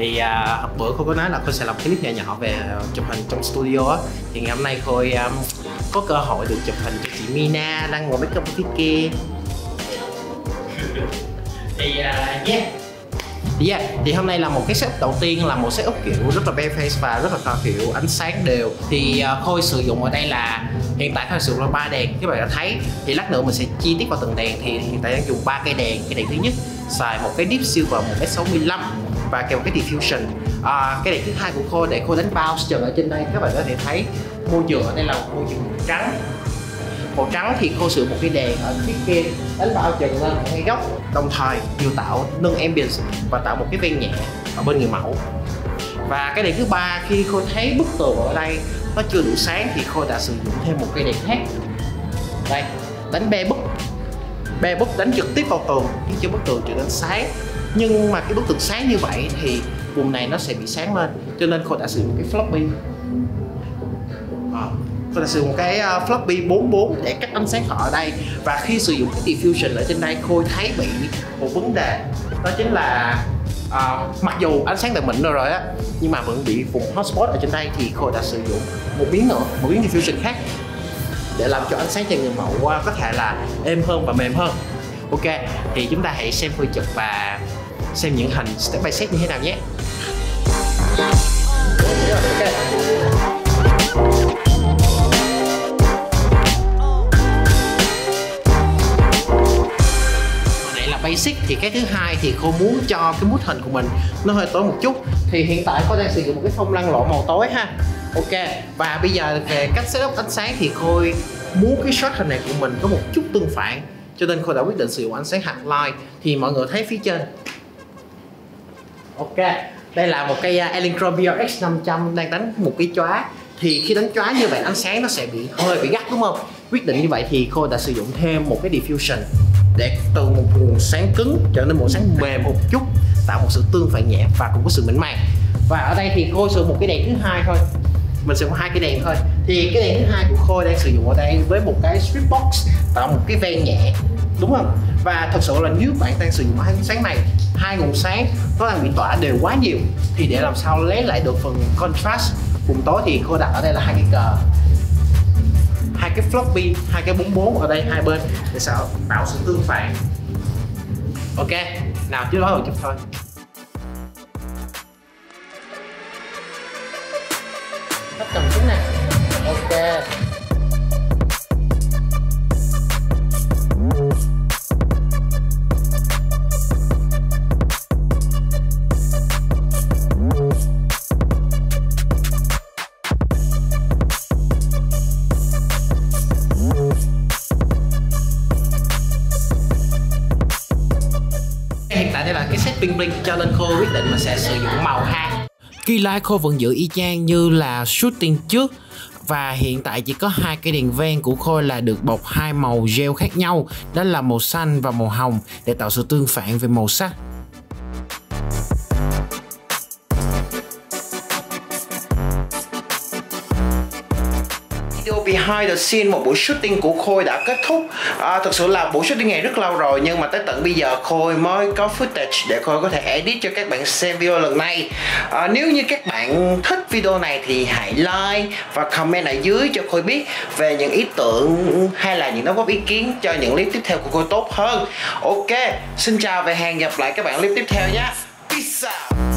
Thì hôm bữa Khôi có nói là Khôi sẽ làm clip nhỏ nhỏ về chụp hình trong studio á. Thì ngày hôm nay Khôi có cơ hội được chụp hình cho chị Mina đang ngồi make up phía kia. Thì thì hôm nay là một cái setup đầu tiên, là một setup kiểu rất là bare face và rất là kiểu ánh sáng đều. Thì Khôi sử dụng ở đây là hiện tại Khôi sử dụng 3 đèn, các bạn đã thấy. Thì lát nữa mình sẽ chi tiết vào từng đèn. Thì hiện tại đang dùng 3 cây đèn. Cái đèn thứ nhất xài một cái Deep Silver 1m65 và kèm một cái diffusion. Cái đèn thứ hai của Khôi để Khôi đánh bounce trần ở trên đây, các bạn có thể thấy môi trường ở đây là môi trường màu trắng. Màu trắng thì Khôi sử dụng một cái đèn ở phía kia đánh bao trần lên ở ngay góc, đồng thời vừa tạo nâng ambience và tạo một cái ven nhẹ ở bên người mẫu. Và cái đèn thứ ba, khi Khôi thấy bức tường ở đây nó chưa đủ sáng thì Khôi đã sử dụng thêm một cây đèn khác. Đây, đánh be bút đánh trực tiếp vào tường khiến cho bức tường trở nên sáng. Nhưng mà cái bức tường sáng như vậy thì vùng này nó sẽ bị sáng lên, cho nên Khôi đã sử dụng cái floppy. Khôi đã sử dụng cái floppy 44 để cắt ánh sáng ở đây. Và khi sử dụng cái diffusion ở trên đây, Khôi thấy bị một vấn đề, đó chính là mặc dù ánh sáng đã mịn rồi á, nhưng mà vẫn bị vùng hotspot ở trên đây. Thì Khôi đã sử dụng một miếng nữa, một miếng diffusion khác để làm cho ánh sáng trên người mẫu có thể là êm hơn và mềm hơn. Ok, thì chúng ta hãy xem Khôi chụp và xem những hình step by step như thế nào nhé. Okay. Basic. Thì cái thứ hai thì Khôi muốn cho cái mút hình của mình nó hơi tối một chút. Thì hiện tại Khôi đang sử dụng một cái phông lăn lộn màu tối ha. Ok, và bây giờ về cách setup ánh sáng thì Khôi muốn cái shot hình này của mình có một chút tương phản, cho nên Khôi đã quyết định sử dụng ánh sáng highlight. Thì mọi người thấy phía trên. Ok, đây là một cây Elinchrom BRX 500 đang đánh một cái chóa. Thì khi đánh chóa như vậy ánh sáng nó sẽ bị hơi bị gắt, đúng không? Quyết định như vậy thì Khôi đã sử dụng thêm một cái diffusion để từ một nguồn sáng cứng trở nên một sáng mềm một chút, tạo một sự tương phản nhẹ và cũng có sự mịn màng. Và ở đây thì Khôi sử dụng một cái đèn thứ hai thôi, mình sử dụng 2 cái đèn thôi. Thì cái đèn thứ hai của Khôi đang sử dụng ở đây với một cái strip box tạo một cái ven nhẹ, đúng không? Và thật sự là nếu bạn đang sử dụng 2 nguồn sáng này, 2 nguồn sáng nó đang bị tỏa đều quá nhiều, thì để làm sao lấy lại được phần contrast vùng tối thì Khôi đặt ở đây là 2 cái cờ, 2 cái floppy, 2 cái 44 ở đây hai bên để sao tạo sự tương phản. Ok, nào chứ đó rồi chụp thôi. Thấp tầm xuống nè. Ok. Bling bling, cho nên Khôi quyết định mình sẽ sử dụng màu ha. Key light Khôi vẫn giữ y chang như là shooting trước. Và hiện tại chỉ có 2 cái đèn ven của Khôi là được bọc 2 màu gel khác nhau, đó là màu xanh và màu hồng, để tạo sự tương phản về màu sắc. Behind the scene, một buổi shooting của Khôi đã kết thúc. Thực sự là buổi shooting này rất lâu rồi, nhưng mà tới tận bây giờ Khôi mới có footage để Khôi có thể edit cho các bạn xem video lần này. Nếu như các bạn thích video này thì hãy like và comment ở dưới cho Khôi biết về những ý tưởng hay là những đóng góp ý kiến cho những clip tiếp theo của Khôi tốt hơn. Ok, xin chào và hẹn gặp lại các bạn clip tiếp theo nhé. Peace out.